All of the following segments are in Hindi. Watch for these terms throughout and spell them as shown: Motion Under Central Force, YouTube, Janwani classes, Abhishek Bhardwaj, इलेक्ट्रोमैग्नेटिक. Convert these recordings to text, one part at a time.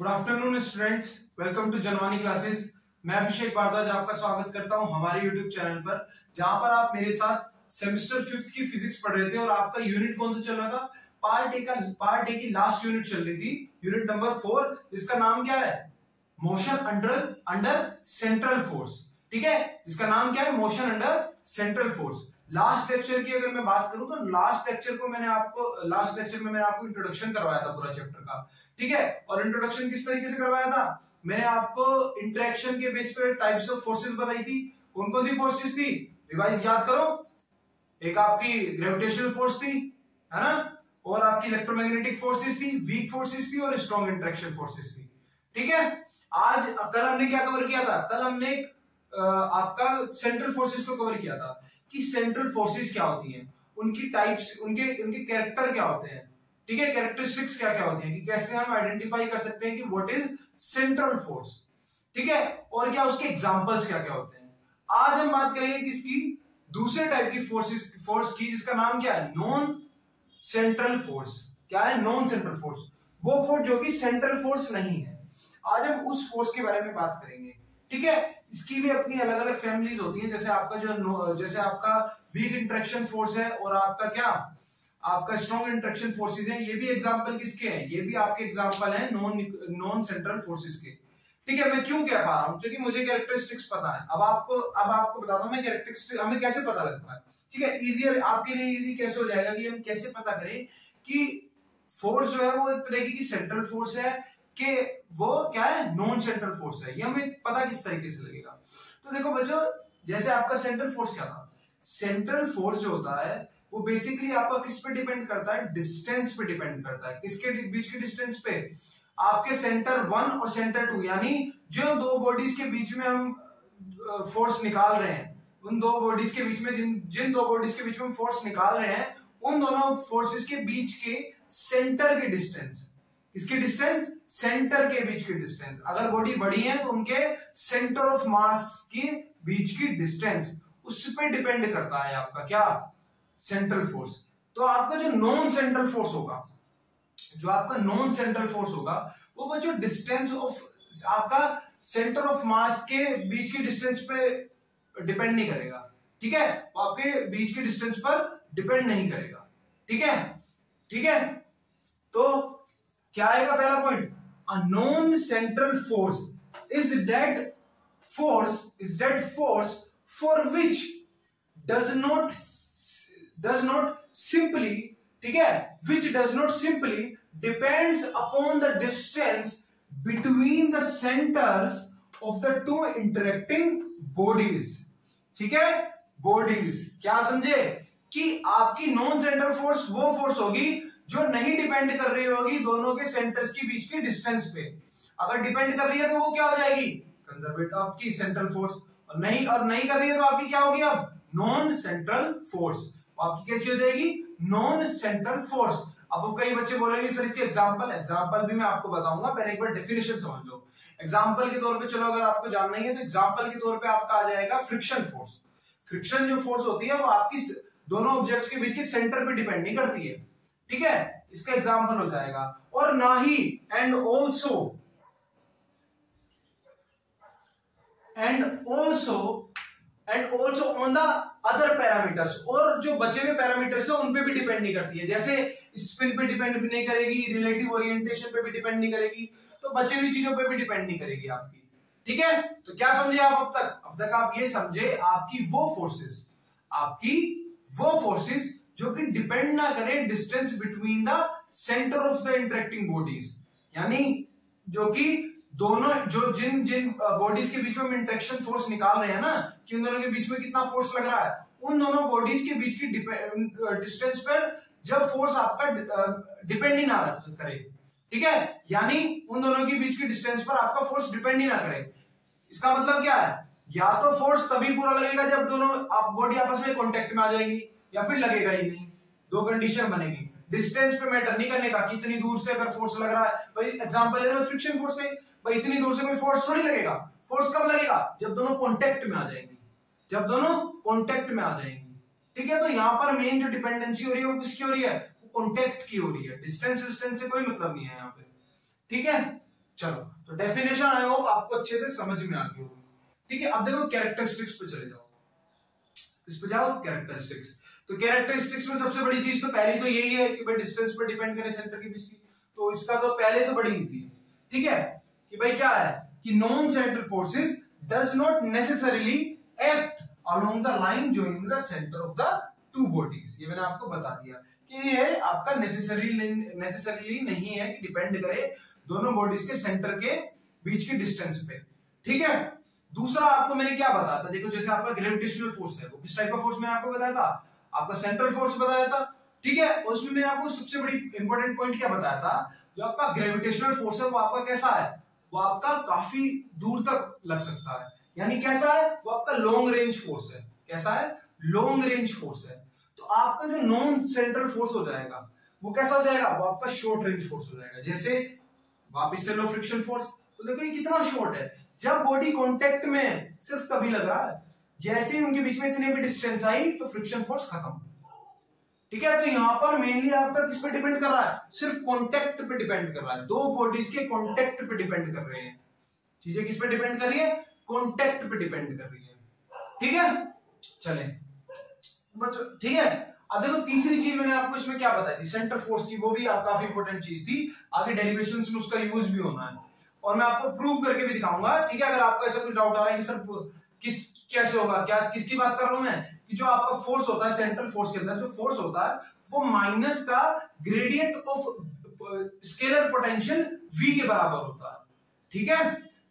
Good afternoon students, welcome to Janvani classes. मैं अभिषेक भारद्वाज आपका स्वागत करता हूं हमारे YouTube चैनल पर, जहां पर आप मेरे साथ सेमेस्टर 5th की फिजिक्स पढ़ रहे थे और आपका यूनिट कौन सा चल रहा था? पार्ट ए की लास्ट यूनिट चल रही थी, यूनिट नंबर 4, जिसका नाम क्या है? Motion under central force. ठीक है, इसका नाम क्या है? Motion under central force. Last lecture की अगर मैं बात करूं तो लास्ट लेक्चर में मैंने आपको इंट्रोडक्शन करवाया था पूरा चैप्टर का। ठीक है, और इंट्रोडक्शन किस तरीके से करवाया था? मैंने आपको इंटरेक्शन के बेस पे टाइप्स ऑफ फोर्सेस बताई थी। कौन कौन सी फोर्सेस थी रिवाइज याद करो? एक आपकी ग्रेविटेशनल फोर्स थी, है ना, और आपकी इलेक्ट्रोमैग्नेटिक फोर्सेस थी, वीक फोर्सेस थी और स्ट्रॉन्ग इंटरेक्शन फोर्सेस थी। ठीक है, कल हमने क्या कवर किया था? कल हमने आपका सेंट्रल फोर्सेस को कवर किया था कि सेंट्रल फोर्सेस क्या होती हैं, उनकी टाइप्स, उनके कैरेक्टर क्या होते हैं। ठीक है, कैरेक्टरिस्टिक्स क्या क्या होती हैं, कि कैसे हम आइडेंटिफाई कर सकते हैं कि व्हाट इज सेंट्रल फोर्स। ठीक है, और क्या उसके एग्जांपल्स क्या क्या होते हैं। आज हम बात करेंगे किसकी? दूसरे टाइप की फोर्स की, जिसका नाम क्या है? Non central force. क्या है? Non central force. वो फोर्स जो कि सेंट्रल फोर्स नहीं है। आज हम उस फोर्स के बारे में बात करेंगे। ठीक है, इसकी भी अपनी अलग अलग फैमिलीज होती हैं, जैसे आपका वीक इंटरेक्शन फोर्स है और आपका स्ट्रॉन्ग इंटरेक्शन फोर्सेस हैं। ये भी एग्जांपल किसके हैं? ये भी आपके एग्जांपल हैं नॉन सेंट्रल फोर्सेस के। ठीक है, मैं क्यों कह पा रहा हूं? क्योंकि मुझे कैरेक्टरिस्टिक्स पता है। अब आपको बताता हूं मैं कैरेक्टरिस्टिक्स हमें कैसे पता लगता है। ठीक है, इजीली आपके लिए इजी कैसे हो जाएगा कि हम कैसे पता करें कि फोर्स जो है वो एक तरह की सेंट्रल फोर्स है कि वो क्या है? नॉन सेंट्रल फोर्स है। ये हमें पता किस तरीके से लगेगा? तो देखो बच्चों, जैसे आपका सेंट्रल फोर्स क्या था? सेंट्रल फोर्स जो होता है वो बेसिकली आपका किस पे डिपेंड करता है? डिस्टेंस पे डिपेंड करता है। किसके बीच के डिस्टेंस पे? आपके सेंटर 1 और सेंटर 2, यानी जो दो बॉडीज के बीच में हम फोर्स निकाल रहे हैं, उन दो बॉडीज के बीच में जिन दो बॉडीज के बीच में फोर्स निकाल रहे हैं, उन दोनों फोर्सेस के बीच के सेंटर के डिस्टेंस। इसकी डिस्टेंस सेंटर के बीच की डिस्टेंस। अगर बॉडी बड़ी है तो उनके सेंटर ऑफ मास के बीच की डिस्टेंस, उस पे डिपेंड करता है आपका क्या? Central force. तो आपका जो नॉन सेंट्रल फोर्स होगा, वो बच्चों डिस्टेंस ऑफ आपका सेंटर ऑफ मास के बीच की डिस्टेंस पे डिपेंड नहीं करेगा। ठीक है, वो आपके बीच के डिस्टेंस पर डिपेंड नहीं करेगा। ठीक है, तो क्या आएगा पहला point? A non central force is that force for which does not simply ठीक है, which does not simply depends upon the distance between the centres of the two interacting bodies. ठीक है, बॉडीज। क्या समझे? कि आपकी नॉन सेंट्रल फोर्स वो फोर्स होगी जो नहीं डिपेंड कर रही होगी दोनों के सेंटर्स के बीच के डिस्टेंस पे। अगर डिपेंड कर रही है तो वो क्या हो जाएगी? कंजर्वेटिव आपकी सेंट्रल फोर्स। और नहीं कर रही है तो आपकी क्या होगी? अब नॉन सेंट्रल फोर्स। आपकी कैसी हो जाएगी? Non central force. अब कई बच्चे बोलेंगे सर इसके एग्जाम्पल भी मैं आपको बताऊंगा, पहले एक बार डेफिनेशन समझ लो। एग्जाम्पल के तौर पर चलो, अगर आपको जानना है तो एग्जाम्पल के तौर पर आपका आ जाएगा फ्रिक्शन फोर्स। फ्रिक्शन जो फोर्स होती है वो आपकी दोनों ऑब्जेक्ट्स के बीच के सेंटर पर डिपेंड नहीं करती है। ठीक है, इसका एग्जाम्पल हो जाएगा। और ना ही and also on the other parameters, और जो बचे हुए पैरामीटर्स है उन पे भी डिपेंड नहीं करती है। जैसे स्पिन पे डिपेंड भी नहीं करेगी, रिलेटिव ओरिएंटेशन पे भी डिपेंड नहीं करेगी, तो बचे हुई चीजों पे भी डिपेंड नहीं करेगी आपकी। ठीक है, तो क्या समझे आप अब तक? आप ये समझे आपकी वो फोर्सेस जो कि डिपेंड ना करे distance between the centre of the interacting bodies, यानी जो कि दोनों जिन बॉडीज के बीच में हम इंटरेक्शन फोर्स निकाल रहे हैं ना, कि उन दोनों के बीच में कितना फोर्स लग रहा है, उन दोनों बॉडीज के बीच की डिस्टेंस पर जब फोर्स आपका डिपेंड ही ना करे। ठीक है, यानी उन दोनों के बीच की डिस्टेंस पर आपका फोर्स डिपेंड ही ना करे। इसका मतलब क्या है? या तो फोर्स तभी पूरा लगेगा जब दोनों बॉडी आपस में कॉन्टेक्ट में आ जाएगी, या फिर लगेगा ही नहीं। दो कंडीशन बनेगी। डिस्टेंस पे मैटर नहीं करने का कि इतनी दूर से अगर फोर्स लग रहा है, भाई एग्जांपल ले लो फ्रिक्शन फोर्स के, भाई इतनी दूर से कोई फोर्स थोड़ी लगेगा। फोर्स कब लगेगा? जब दोनों कांटेक्ट में आ जाएंगे, ठीक है, तो यहाँ पर मेन जो डिपेंडेंसी हो रही है वो किसकी हो रही है? वो कांटेक्ट की हो रही है। डिस्टेंस से कोई मतलब नहीं है यहाँ पे। ठीक है, चलो तो डेफिनेशन आई होप आपको अच्छे से समझ में आ गई होगी। ठीक है, अब देखो कैरेक्टरिस्टिक्स पे चले जाओ, इस पे जाओ कैरेक्टरिस्टिक्स। तो कैरेक्टरिस्टिक्स में सबसे बड़ी चीज तो पहली तो यही है कि भाई डिस्टेंस पर डिपेंड करे सेंटर के बीच की, तो इसका तो पहले तो बड़ी इजी है। ठीक है कि भाई क्या है कि non central forces does not necessarily act along the line joining the centre of the two bodies. ये मैंने आपको बता दिया कि ये आपका नेसेसरीली नहीं है कि डिपेंड करे दोनों बॉडीज के सेंटर के बीच के डिस्टेंस पे। ठीक है, दूसरा आपको मैंने क्या बताया था, देखो जैसे आपका ग्रेविटेशनल फोर्स है वो किस टाइप का फोर्स मैंने आपको बताया था, आपका सेंट्रल फोर्स बताया था। ठीक है, उसमें मैंने आपको सबसे बड़ी इंपॉर्टेंट पॉइंट क्या बताया था, जो आपका ग्रेविटेशनल फोर्स है वो आपका कैसा है, वो आपका काफी दूर तक लग सकता है, यानी कैसा है वो आपका लॉन्ग रेंज फोर्स है, कैसा है लॉन्ग रेंज फोर्स है। तो आपका जो नॉन सेंट्रल फोर्स हो जाएगा वो कैसा हो जाएगा, वो आपका शॉर्ट रेंज फोर्स हो जाएगा। जैसे वापिस से लो फ्रिक्शन फोर्स, तो देखो ये कितना शॉर्ट है, जब बॉडी कॉन्टेक्ट में है सिर्फ तभी लग रहा है, जैसे ही उनके बीच में इतनी भी डिस्टेंस आई तो फ्रिक्शन फोर्स खत्म। ठीक है, तो यहां पर मेनली आपका किस पे डिपेंड कर रहा है, सिर्फ कॉन्टेक्ट पे डिपेंड कर रहा है, दो बॉडीज के कॉन्टेक्ट पे डिपेंड कर रहे हैं, चीजें किस पे डिपेंड कर रही है, कॉन्टेक्ट पे डिपेंड कर रही है। ठीक है चले बच्चों, ठीक है अब देखो तीसरी चीज मैंने आपको इसमें क्या बताई थी सेंटर फोर्स की, वो भी काफी इंपोर्टेंट चीज थी, आगे डेरिवेशंस में उसका यूज भी होना है और मैं आपको प्रूव करके भी दिखाऊंगा। ठीक है, अगर आपको ऐसा कोई डाउट आ रहा है कि सर किस कैसे होगा, क्या किसकी बात कर रहा हूं मैं, कि जो आपका फोर्स होता है सेंट्रल फोर्स के अंदर जो फोर्स होता है वो माइनस का gradient of scalar potential v के बराबर होता है। ठीक है,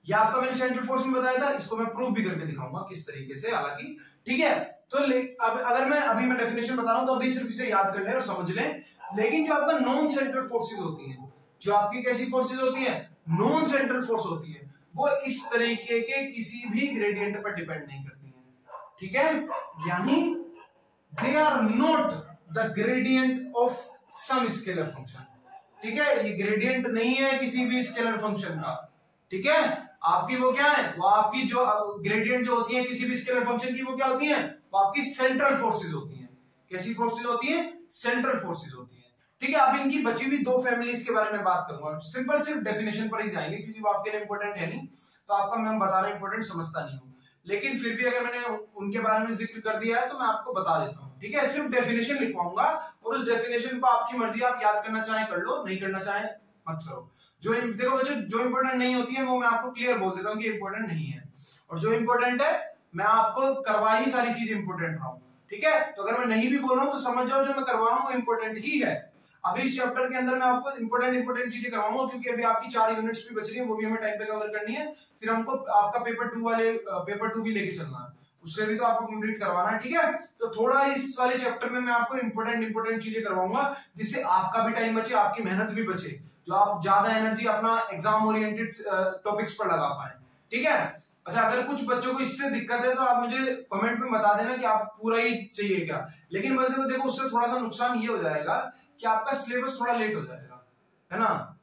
ये आपका मैंने सेंट्रल फोर्स में बताया था, इसको मैं प्रूव भी करके दिखाऊंगा किस तरीके से, हालांकि ठीक है। तो अब अगर मैं डेफिनेशन बता रहा हूं तो अभी सिर्फ इसे याद कर लें और समझ लें। लेकिन जो आपका नॉन सेंट्रल फोर्सेज होती है, जो आपकी कैसी फोर्सेज होती है, नॉन सेंट्रल फोर्स होती है, वो इस तरीके के किसी भी ग्रेडियंट पर डिपेंड नहीं करती है। ठीक है, यानी they are not the gradient of some scalar function. ठीक है, ये ग्रेडियंट नहीं है किसी भी स्केलर फंक्शन का। ठीक है, आपकी वो क्या है, वो आपकी जो ग्रेडियंट जो होती है किसी भी स्केलर फंक्शन की, वो क्या होती है, वो आपकी सेंट्रल फोर्सेज होती है। कैसी फोर्सेज होती है, सेंट्रल फोर्सेज होती है। ठीक है, अब इनकी बची हुई दो फैमिलीज के बारे में बात करूंगा, सिंपल सिर्फ डेफिनेशन पर ही जाएंगे क्योंकि वो आपके लिए इंपॉर्टेंट है नहीं, तो आपका मैं बता रहा हूं इंपॉर्टेंट समझता नहीं हूं, लेकिन फिर भी अगर मैंने उनके बारे में जिक्र कर दिया है तो मैं आपको बता देता हूं। ठीक है, सिर्फ डेफिनेशन लिखवाऊंगा और उस डेफिनेशन को आपकी मर्जी, आप याद करना चाहे कर लो, नहीं करना चाहे मत करो। जो देखो बच्चों जो इंपॉर्टेंट नहीं होती है वो मैं आपको क्लियर बोल देता हूँ कि इंपॉर्टेंट नहीं है, और जो इंपॉर्टेंट है मैं आपको करवा ही सारी चीज इंपॉर्टेंट रहा हूँ। ठीक है, तो अगर मैं नहीं भी बोल रहा हूँ तो समझ जाओ जो मैं करवा रहा हूँ वो इंपॉर्टेंट ही है। अभी इस चैप्टर के अंदर मैं आपको इंपोर्टेंट चीजें करवाऊंगा क्योंकि अभी आपकी 4 यूनिट्स भी बच रही है, वो भी हमें टाइम पे कवर करनी है, फिर हमको आपका पेपर 2 भी लेके चलना है, उससे भी तो आपको कंप्लीट करवाना है। ठीक है, तो थोड़ा इस वाले चैप्टर में मैं आपको इंपोर्टेंट चीजें करवाऊंगा जिससे आपका भी टाइम बचे, आपकी मेहनत भी बचे, जो आप ज्यादा एनर्जी अपना एग्जाम ओरिएंटेड टॉपिक्स पर लगा पाए। ठीक है, अच्छा अगर कुछ बच्चों को इससे दिक्कत है तो आप मुझे कमेंट में बता देना कि आप पूरा ही चाहिए क्या, लेकिन मतलब देखो उससे थोड़ा सा नुकसान ये हो जाएगा कि आपका सिलेबस थोड़ा लेट हो जाएगा, है ना।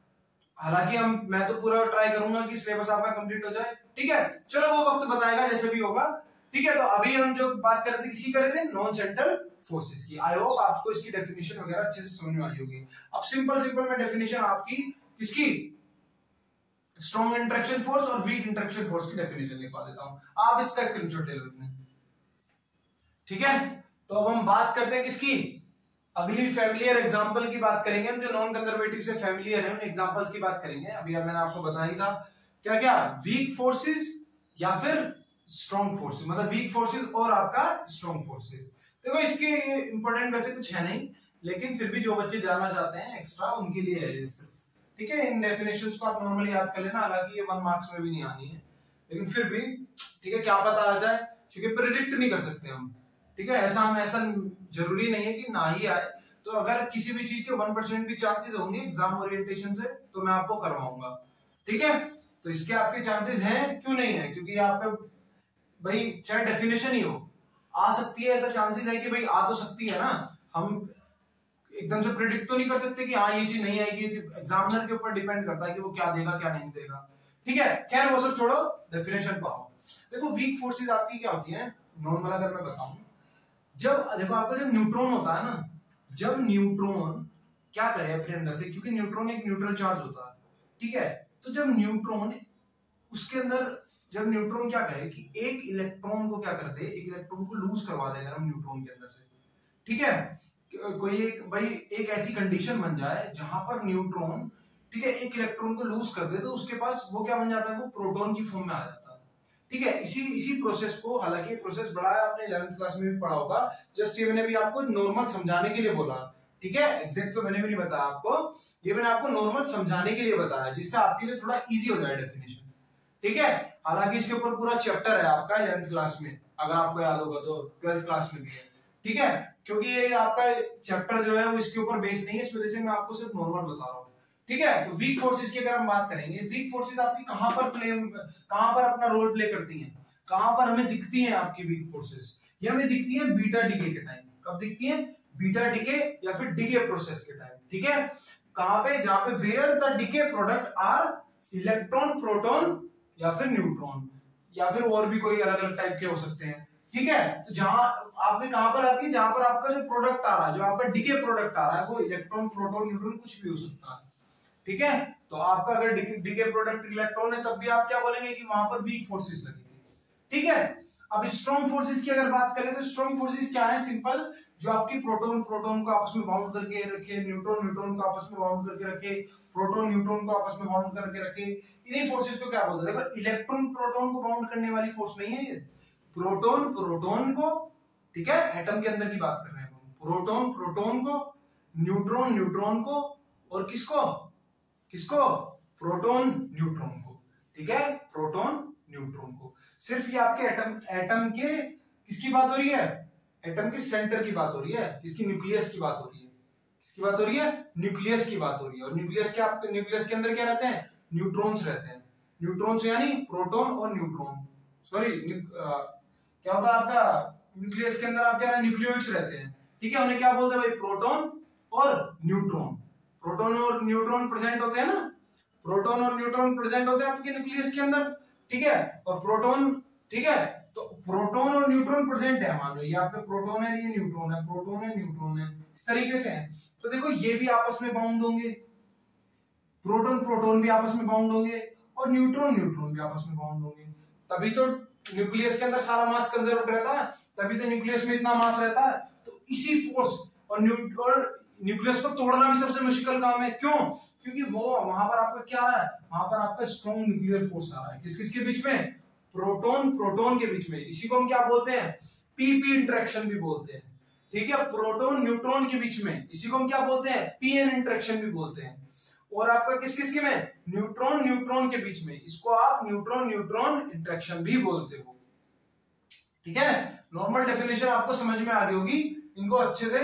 हालांकि मैं तो पूरा ट्राई करूंगा कि सिलेबस आपका कंप्लीट हो जाए। ठीक है, चलो वो वक्त बताएगा जैसे भी होगा। ठीक है, तो अभी हम जो बात कर रहे थे किसी कर रहे थे नॉन सेंट्रल फोर्सेस की। आई होप आपको इसकी डेफिनेशन वगैरह अच्छे से समझ में आई होगी। अब सिंपल में डेफिनेशन आपकी किसकी, स्ट्रॉन्ग इंटरेक्शन फोर्स और वीक इंटरेक्शन फोर्स की डेफिनेशन लिखवा देता हूं, आप इसका स्क्रीनशॉट ले लो इतने। ठीक है, तो अब हम बात करते हैं किसकी, अगली फैमिलियर एग्जांपल की बात करेंगे हम, जो नॉन कंजर्वेटिव से फैमिलियर है उन एग्जांपल्स की बात करेंगे। अभी मैंने आपको बताया ही था क्या क्या, वीक फोर्सेस या फिर स्ट्रॉन्ग फोर्सेस, मतलब वीक फोर्सेस और आपका स्ट्रॉन्ग फोर्सेस। देखो इसके इंपॉर्टेंट वैसे कुछ है नहीं, लेकिन फिर भी जो बच्चे जानना चाहते हैं एक्स्ट्रा उनके लिए है ये सिर्फ। ठीक है, इन डेफिनेशंस को आप नॉर्मली याद कर लेना, हालांकि ये 1 मार्क्स में भी नहीं आनी है, लेकिन फिर भी ठीक है क्या पता आ जाए, क्योंकि प्रेडिक्ट नहीं कर सकते हम। ठीक है, ऐसा जरूरी नहीं है कि ना ही आए, तो अगर किसी भी चीज के 1% भी चांसेस होंगे एग्जाम ओरिएंटेशन से तो मैं आपको करवाऊंगा। ठीक है, तो इसके आपके चांसेस हैं, क्यों नहीं है, क्योंकि आप भाई चाहे डेफिनेशन ही हो आ सकती है, ऐसा चांसेस है कि भाई आ तो सकती है ना, हम एकदम से प्रेडिक्ट तो नहीं कर सकते कि हाँ ये चीज नहीं आएगी, ये चीज एग्जामिनर के ऊपर डिपेंड करता है कि वो क्या देगा क्या नहीं देगा। ठीक है, खैर वो सब छोड़ो, डेफिनेशन पर आओ। देखो वीक फोर्सेज आपकी क्या होती है, नॉर्मल अगर मैं बताऊं, जब देखो आपका जब न्यूट्रॉन होता है ना, जब न्यूट्रॉन क्या करे अपने अंदर से, क्योंकि न्यूट्रॉन एक न्यूट्रल चार्ज होता है। ठीक है, तो जब न्यूट्रॉन क्या करे कि एक इलेक्ट्रॉन को क्या करते हैं, एक इलेक्ट्रॉन को लूज करवा देते हैं हम न्यूट्रॉन के अंदर से, ठीक है। कोई एक भाई एक ऐसी कंडीशन बन जाए जहां पर न्यूट्रॉन, ठीक है, एक इलेक्ट्रॉन को लूज कर दे तो उसके पास वो क्या बन जाता है, वो प्रोटॉन की फॉर्म में आ जाता है, ठीक है। इसी प्रोसेस को, हालांकि ये प्रोसेस बड़ा है, आपने 11th क्लास में भी पढ़ा होगा, जस्ट ये मैंने भी आपको नॉर्मल समझाने के लिए बोला, ठीक है। एग्जैक्ट तो मैंने भी नहीं बताया आपको, ये मैंने आपको नॉर्मल समझाने के लिए बताया जिससे आपके लिए थोड़ा इजी हो जाए डेफिनेशन, ठीक है। हालांकि इसके ऊपर पूरा चैप्टर है आपका 11th क्लास में, अगर आपको याद होगा तो 12th क्लास में भी है, ठीक है, क्योंकि ये आपका चैप्टर जो है वो इसके ऊपर बेस्ड नहीं है, इस वजह से मैं आपको सिर्फ नॉर्मल बता रहा हूँ, ठीक है। तो वीक फोर्सेस की अगर हम बात करेंगे, वीक फोर्सेस आपकी कहां पर अपना रोल प्ले करती हैं, कहां पर हमें दिखती हैं आपकी वीक फोर्सेस, ये हमें दिखती हैं बीटा डीके के टाइम। कब दिखती हैं? बीटा डीके या फिर डीके प्रोसेस के टाइम, ठीक है। कहां पे? जहां पे where the decay product are electron, proton या फिर न्यूट्रॉन, या फिर और भी कोई अलग अलग टाइप के हो सकते हैं, ठीक है। तो जहां आपके कहां पर आती है, जहां पर आपका जो प्रोडक्ट आ रहा है, जो आपका डीके प्रोडक्ट आ रहा है, वो इलेक्ट्रॉन, प्रोटॉन, न्यूट्रॉन कुछ भी हो सकता है, ठीक है। तो आपका अगर डीके प्रोडक्ट इलेक्ट्रॉन है तब भी आप क्या बोलेंगे कि वहां पर वीक फोर्सेस लगेंगे, ठीक है। अब स्ट्रॉन्ग फोर्सेस की अगर बात करें तो स्ट्रॉन्ग फोर्सेस क्या है? सिंपल, जो आपकी प्रोटॉन को आपस में बाउंड करके रखे, न्यूट्रॉन को आपस में बाउंड करके रखे, प्रोटॉन न्यूट्रॉन को आपस में बाउंड करके रखे, इन्हीं फोर्सेस को क्या बोलते हैं? इलेक्ट्रॉन प्रोटॉन को बाउंड करने वाली फोर्स नहीं है ये, प्रोटॉन प्रोटॉन को, ठीक है, एटम के अंदर की बात कर रहे हैं हम, प्रोटॉन प्रोटॉन को, न्यूट्रॉन न्यूट्रॉन को, और किसको प्रोटॉन न्यूट्रॉन को, ठीक है, प्रोटॉन न्यूट्रॉन को। सिर्फ ये आपके एटम के किसकी बात हो रही है? एटम के सेंटर की बात हो रही है, किसकी? न्यूक्लियस की बात हो रही है, किसकी बात हो रही है? न्यूक्लियस की बात हो रही है। और न्यूक्लियस के अंदर क्या रहते हैं? न्यूट्रॉन्स रहते हैं। न्यूट्रॉन्स यानी प्रोटॉन और न्यूट्रॉन, सॉरी क्या होता है आपका न्यूक्लियस के अंदर, आपके न्यूक्लियोइड्स रहते हैं, ठीक है। उन्हें क्या बोलते हैं भाई? प्रोटॉन और न्यूट्रॉन, प्रोटॉन और न्यूट्रॉन प्रेजेंट होते हैं ना, प्रोटॉन और न्यूट्रॉन प्रेजेंट होते हैं आपके न्यूक्लियस के अंदर, ठीक है, और प्रोटॉन, ठीक है। तो प्रोटॉन और न्यूट्रॉन प्रेजेंट है, मान लो ये आपका प्रोटॉन है, ये न्यूट्रॉन है, प्रोटॉन है, न्यूट्रॉन है, इस तरीके से है। तो देखो ये भी आपस में बाउंड होंगे, प्रोटॉन प्रोटॉन भी आपस में बाउंड होंगे और न्यूट्रॉन न्यूट्रॉन भी आपस में बाउंड होंगे, तभी तो न्यूक्लियस के अंदर सारा मास कंजर्व रहता है, तभी तो न्यूक्लियस में इतना मास रहता है। तो इसी फोर्स और न्यूक्लियस को तोड़ना भी सबसे मुश्किल काम है, क्यों? क्योंकि वो वहां पर आपका क्या आ रहा है, वहां पर आपका स्ट्रॉन्ग न्यूक्लियर फोर्स आ रहा है, किस किस के बीच में? प्रोटॉन प्रोटॉन के बीच में। इसी को हम क्या बोलते हैं? पीपी इंटरेक्शन भी बोलते हैं, ठीक है, प्रोटॉन न्यूट्रॉन के बीच में। इसी को हम क्या बोलते हैं? पीएन इंटरेक्शन भी बोलते हैं। और आपका किस किस के में? न्यूट्रॉन न्यूट्रॉन के बीच में, इसको आप न्यूट्रॉन न्यूट्रॉन इंटरेक्शन भी बोलते हो, ठीक है। नॉर्मल डेफिनेशन आपको समझ में आ रही होगी, इनको अच्छे से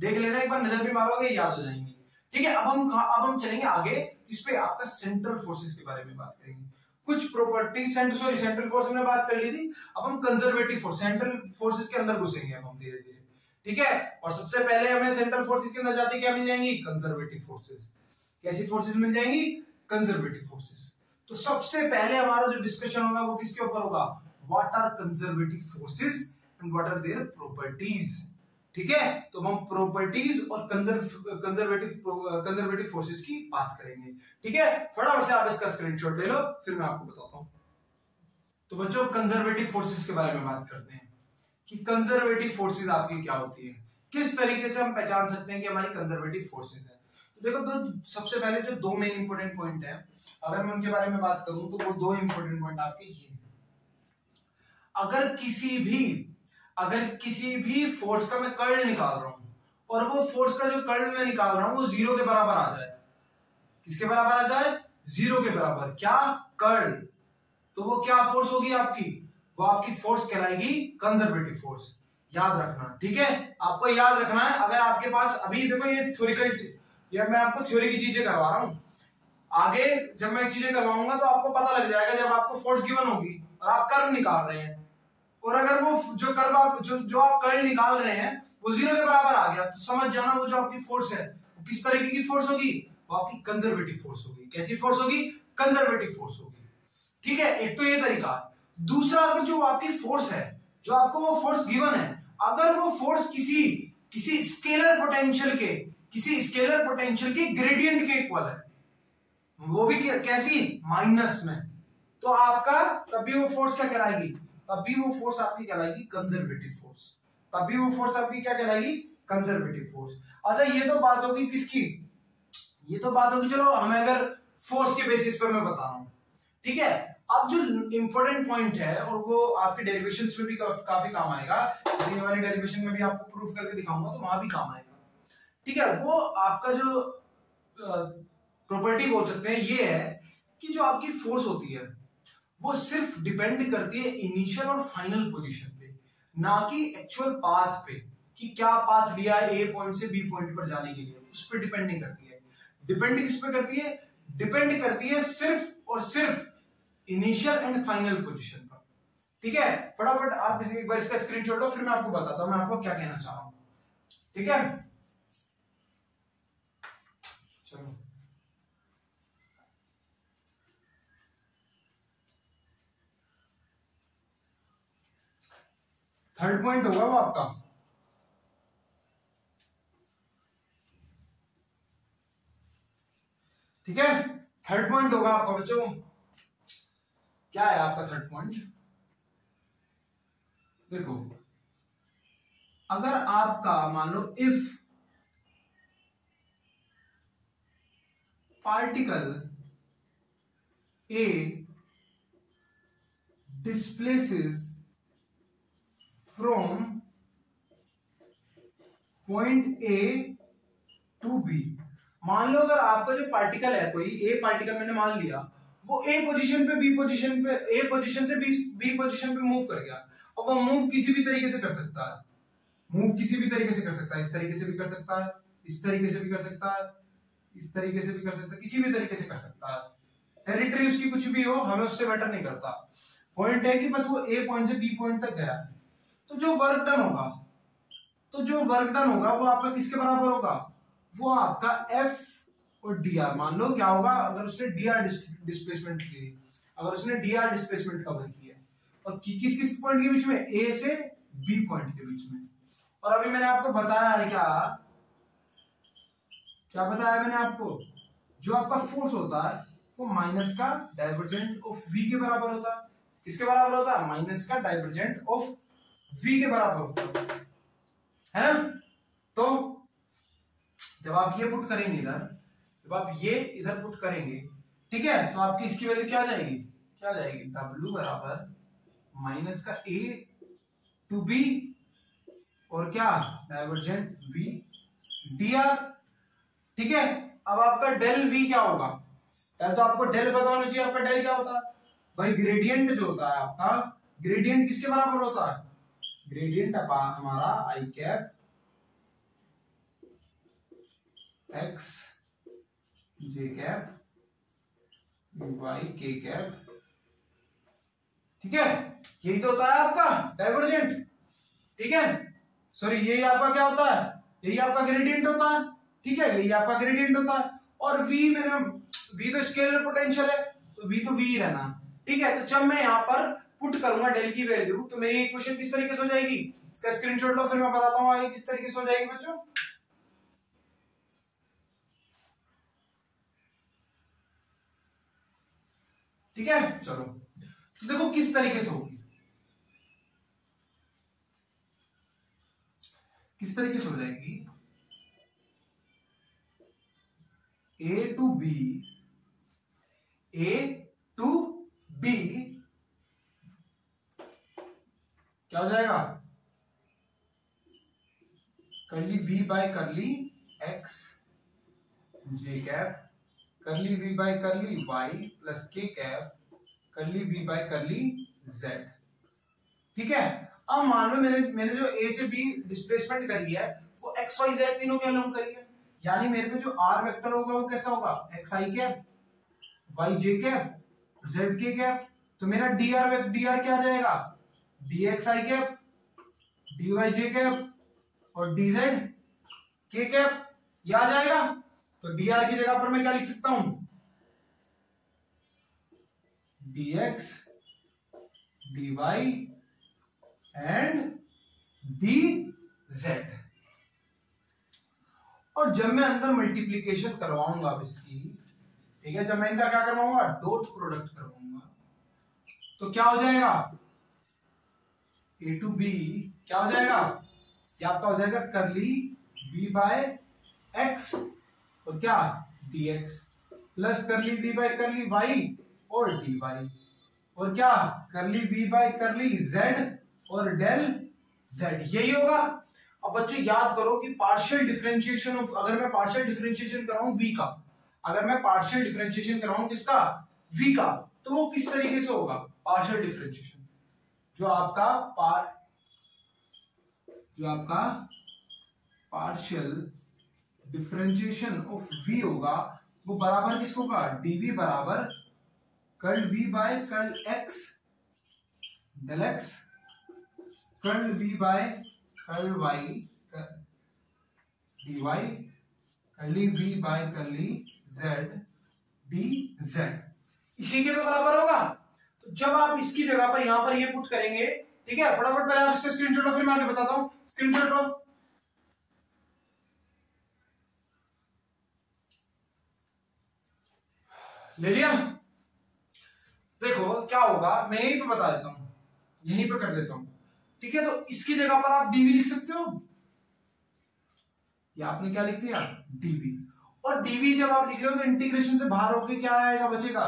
देख लेना, एक बार नजर भी मारोगे याद हो जाएंगी, ठीक है। अब हम चलेंगे आगे, इस पे आपका सेंट्रल फोर्सेस के बारे में बात करेंगे। कुछ प्रॉपर्टी सेंट्रल फोर्स हमने बात कर ली थी, अब हम कंजर्वेटिव फोर्स, सेंट्रल फोर्सेस के अंदर घुसेंगे अब हम धीरे-धीरे, ठीक है। और सबसे पहले हमें सेंट्रल फोर्सेस के अंदर जाते क्या मिल जाएंगी? Conservative forces. कैसी फोर्सेस मिल जाएंगी? Conservative forces. तो सबसे पहले हमारा जो डिस्कशन होगा वो किसके ऊपर होगा? What are conservative forces and what are their properties, ठीक है। तो हम प्रॉपर्टीज और कंजर्वेटिव फोर्सेस की बात करेंगे, ठीक है। फटाफट से आप इसका स्क्रीनशॉट ले लो, फिर मैं आपको बताता हूं। तो बच्चों कंजर्वेटिव फोर्सेस के बारे में बात करते हैं कि कंजर्वेटिव फोर्सेस आपकी क्या होती है, किस तरीके से हम पहचान सकते हैं कि हमारी कंजर्वेटिव फोर्सेस है। तो देखो, तो सबसे पहले जो दो मेन इंपॉर्टेंट पॉइंट है, अगर मैं उनके बारे में बात करूं तो वो दो इंपॉर्टेंट पॉइंट आपके ये है, अगर किसी भी फोर्स का मैं कर्ल निकाल रहा हूं और वो फोर्स का जो कर्ल मैं निकाल रहा हूं वो 0 के बराबर आ जाए, किसके बराबर आ जाए? 0 के बराबर, क्या? कर्ल। तो वो क्या फोर्स होगी आपकी? वो आपकी फोर्स कहलाएगी कंजर्वेटिव फोर्स, याद रखना, ठीक है। आपको याद रखना है, अगर आपके पास अभी देखो ये थ्योरिकल, ये मैं आपको थ्योरी की चीजें करवा रहा हूं, आगे जब मैं चीजें करवाऊंगा तो आपको पता लग जाएगा, जब आपको फोर्स गिवन होगी और आप कर्ल निकाल रहे हैं, और अगर वो जो कर्व आप जो आप कर्ल निकाल रहे हैं वो 0 के बराबर आ गया, तो समझ जाना वो जो आपकी फोर्स है वो किस तरीके की फोर्स होगी? वो आपकी कंजर्वेटिव फोर्स होगी। कैसी फोर्स होगी? कंजर्वेटिव फोर्स होगी, ठीक है। एक तो ये तरीका। दूसरा, अगर जो आपकी फोर्स है, जो आपको वो फोर्स गिवन है, अगर वो फोर्स किसी स्केलर पोटेंशियल के ग्रेडियंट के इक्वल है, वो भी कैसी माइनस में, तो आपका तभी वो फोर्स क्या कहलाएगी, तभी वो फोर्स आपकी कहलाएगी कंजर्वेटिव फोर्स, तभी वो फोर्स आपकी क्या कहलाएगी, कंजर्वेटिव फोर्स। अच्छा ये तो बात होगी किसकी, ये तो बात होगी चलो हमें अगर फोर्स के बेसिस पर मैं बता रहा हूं, ठीक है। अब जो इंपॉर्टेंट पॉइंट है और वो आपके डेरिवेशंस में भी काफी काम आएगा, आने वाली डेरिवेशन में भी आपको प्रूफ करके दिखाऊंगा तो वहां भी काम आएगा, ठीक है। वो आपका जो प्रॉपर्टी बोल सकते हैं ये है कि जो आपकी फोर्स होती है वो सिर्फ डिपेंड करती है इनिशियल और फाइनल पोजीशन पे, ना कि एक्चुअल पाथ पे कि क्या पाथ लिया है ए पॉइंट से बी पॉइंट पर जाने के लिए, उस पे डिपेंड नहीं करती है। डिपेंड किस पे करती है, डिपेंड करती है सिर्फ और सिर्फ इनिशियल एंड फाइनल पोजीशन पर, ठीक है। फटाफट आप एक बार इसका स्क्रीनशॉट लो, फिर मैं आपको बताता हूं मैं आपको क्या कहना चाह रहा हूं, ठीक है। चलो थर्ड पॉइंट होगा वो आपका, ठीक है। थर्ड पॉइंट होगा आपका बच्चों, क्या है आपका थर्ड पॉइंट, देखो अगर आपका मान लो if particle A displaces From point A to B, मान लो अगर आपका जो पार्टिकल है कोई A पार्टिकल मैंने मान लिया वो A पोजीशन पे B पोजीशन पे, A पोजीशन से B पोजीशन पे मूव कर गया, और वो मूव किसी भी तरीके से कर सकता है, मूव किसी भी तरीके से कर सकता है, इस तरीके से भी कर सकता है, इस तरीके से भी कर सकता है, इस तरीके से भी कर सकता है, किसी भी तरीके से कर सकता है। टेरिटरी उसकी कुछ भी हो हमें उससे मैटर नहीं करता, पॉइंट है कि बस वो A पॉइंट से B पॉइंट तक गया, तो जो वर्क डन होगा, तो जो वर्क डन होगा वो आपका किसके बराबर होगा, वो आपका एफ और डी आर। मान लो क्या होगा अगर उसने डी आर डिस्प्लेसमेंट की, अगर उसने डी आर डिस्प्लेसमेंट कवर किया और किस किस पॉइंट के बीच में, ए से बी पॉइंट के बीच में। और अभी मैंने आपको बताया है क्या, क्या बताया मैंने आपको, जो आपका फोर्स होता है वो माइनस का डाइवर्जेंट ऑफ वी के बराबर होता है, किसके बराबर होता है, माइनस का डाइवर्जेंट ऑफ V के बराबर है ना। तो जब आप ये पुट करेंगे इधर, जब आप ये इधर पुट करेंगे, ठीक है, तो आपकी इसकी वैल्यू क्या जाएगी, क्या जाएगी, W बराबर माइनस का A टू B और क्या डाइवर्जेंट V dr, ठीक है। अब आपका डेल V क्या होगा, पहले तो आपको डेल बताना चाहिए, आपका डेल क्या होता है भाई, ग्रेडियंट जो होता है आपका, ग्रेडियंट किसके बराबर होता है, ग्रेडियंट हमारा आई कैप एक्स जे कैप वाई के कैप, ठीक है, यही तो होता है आपका डाइवर्जेंट, ठीक है, सॉरी यही आपका क्या होता है, यही आपका ग्रेडियंट होता है, ठीक है, यही आपका ग्रेडियंट होता है। और v मेरा v तो स्केलर पोटेंशियल है तो v तो v ही रहना, ठीक है। तो जब मैं यहां पर पुट करूंगा डेल की वैल्यू तो मेरी इक्वेशन किस तरीके से हो जाएगी, इसका स्क्रीनशॉट लो फिर मैं बताता हूं ये किस तरीके से हो जाएगी बच्चों। ठीक है चलो, तो देखो किस तरीके से होगी, किस तरीके से हो जाएगी, A to B, A to B क्या हो जाएगा, curly v by curly x j cap curly v by curly y plus k cap curly v by curly z, ठीक है। अब मान लो मैंने जो a से b डिस्प्लेसमेंट करी है वो x y z तीनों के अलॉन्ग करी है, यानी मेरे पे जो r वेक्टर होगा वो कैसा होगा, x i cap y j cap z k cap, तो मेरा dr वेक्टर dr क्या आ जाएगा, dx i cap dy j cap और dz k कैप, यह आ जाएगा। तो dr की जगह पर मैं क्या लिख सकता हूं, dx dy एंड dz। और जब मैं अंदर मल्टीप्लीकेशन करवाऊंगा अब इसकी, ठीक है, जब मैं इनका क्या करवाऊंगा डॉट प्रोडक्ट करवाऊंगा तो क्या हो जाएगा ए टू बी क्या हो जाएगा, ये आपका हो जाएगा करली बी बाय एक्स और क्या dx plus curly B by curly Y और डी वाई और क्या curly B by curly Z और डेल जेड, यही होगा। अब बच्चों याद करो कि पार्शियल डिफरेंशिएशन ऑफ, अगर मैं पार्शियल डिफरेंशिएशन कराऊं v का, अगर मैं पार्शियल डिफरेंशिएशन कराऊं किसका v का, तो वो किस तरीके से होगा पार्शियल डिफरेंशिएशन, जो आपका पार्शियल डिफरेंशिएशन ऑफ v होगा वो बराबर किसको होगा dv बराबर curl v by curl x del x curl v by curl y dy curly v by curly z dz, इसी के तो बराबर होगा। तो जब आप इसकी जगह पर यहां पर ये पुट करेंगे, ठीक है, फटाफट पहले आप इसका स्क्रीनशॉट लो फिर मैं आपको बताता हूं। स्क्रीनशॉट लो, ले लिया? देखो क्या होगा, मैं यहीं पे बता देता हूं, यहीं पे कर देता हूं, ठीक है। तो इसकी जगह पर आप dv लिख सकते हो, ये आपने क्या लिख दिया dv, और dv जब आप लिख रहे हो तो इंटीग्रेशन से बाहर होके क्या आएगा बचेगा,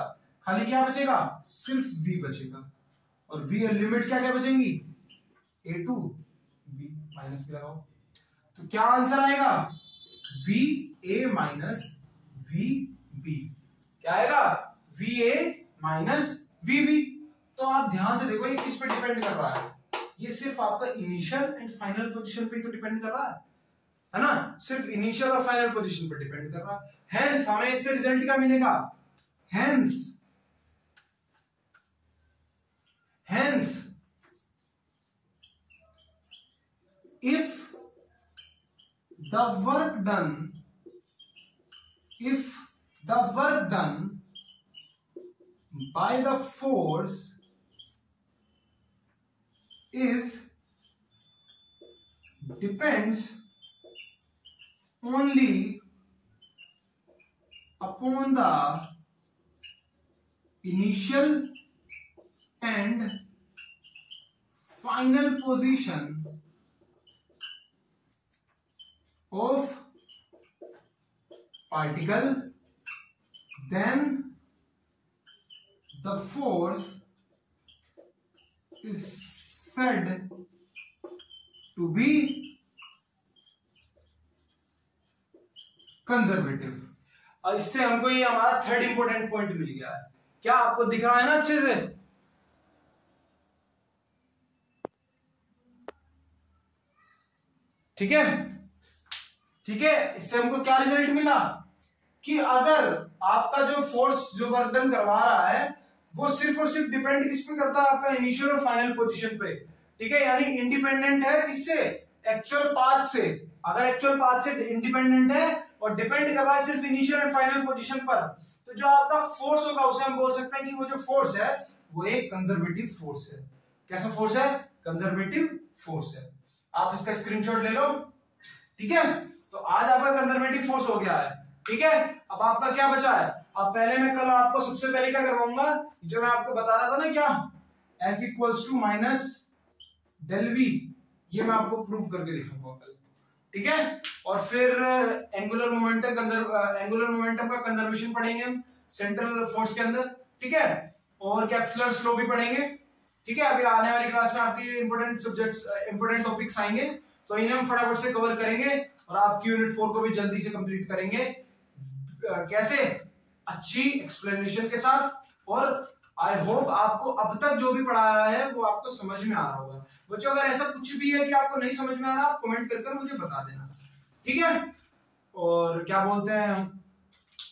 खाली क्या बचेगा सिर्फ v बचेगा, और v लिमिट क्या क्या बचेंगी a to b minus p लगाओ तो क्या आंसर आएगा v a minus v b, क्या आएगा v a minus v b। तो आप ध्यान से देखो ये किस पे डिपेंड कर रहा है, ये सिर्फ आपका इनिशियल एंड फाइनल पोजीशन पे तो डिपेंड कर रहा है ना, सिर्फ इनिशियल और फाइनल पोजीशन पे डिपेंड कर रहा है। हेंस हमें इससे रिजल्ट क्या मिलेगा, hence Hence, if the work done, by the force depends only upon the initial and final position of particle, then the force is said to be conservative। और इससे हमको ये हमारा थर्ड इंपोर्टेंट पॉइंट मिल गया, क्या आपको दिख रहा है ना अच्छे से, ठीक है ठीक है। इससे हमको क्या रिजल्ट मिला कि अगर आपका जो फोर्स जो वर्क डन करवा रहा है वो सिर्फ और सिर्फ डिपेंड किस पे करता है, आपका इनिशियल और फाइनल पोजीशन पे, ठीक है, यानी इंडिपेंडेंट है किससे एक्चुअल पाथ से। अगर एक्चुअल पाथ से इंडिपेंडेंट है और डिपेंड कर रहा है सिर्फ इनिशियल और फाइनल पोजीशन पर, तो जो आपका फोर्स होगा उसे हम बोल सकते हैं कि वो जो फोर्स है वो एक कंजर्वेटिव फोर्स है। कैसा फोर्स है, कंजर्वेटिव फोर्स है। आप इसका स्क्रीनशॉट ले लो, ठीक है। तो आज आपका कंजर्वेटिव फोर्स हो गया है, ठीक है। अब आपका क्या बचा है, अब पहले मैं कल आपको सबसे पहले क्या करवाऊंगा जो मैं आपको बता रहा था ना, क्या f equals to minus del v, ये मैं आपको प्रूव करके दिखाऊंगा कल, ठीक है। और फिर एंगुलर मोमेंटम का कंजर्वेशन पढ़ेंगे हम सेंट्रल फोर्स के अंदर, ठीक है, और कैप्सुलर स्लो भी पढ़ेंगे, ठीक है। अभी आने वाली क्लास में आपके इंपोर्टेंट सब्जेक्ट्स इंपोर्टेंट टॉपिक्स आएंगे तो इन्हें हम फटाफट से कवर करेंगे और आपकी यूनिट 4 को भी जल्दी से कंप्लीट करेंगे। कैसे, अच्छी एक्सप्लेनेशन के साथ, और आई होप आपको अब तक जो भी पढ़ाया है वो आपको समझ में आ रहा होगा। बच्चों अगर ऐसा कुछ भी है कि आपको नहीं समझ में आ रहा, आप कमेंट करके मुझे बता देना, ठीक है। और क्या बोलते हैं,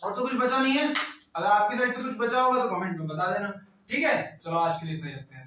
और तो कुछ बचा नहीं है, अगर आपकी साइड से कुछ बचा होगा तो कमेंट में बता देना, ठीक है। चलो आज के लिए इतना ही रखते हैं,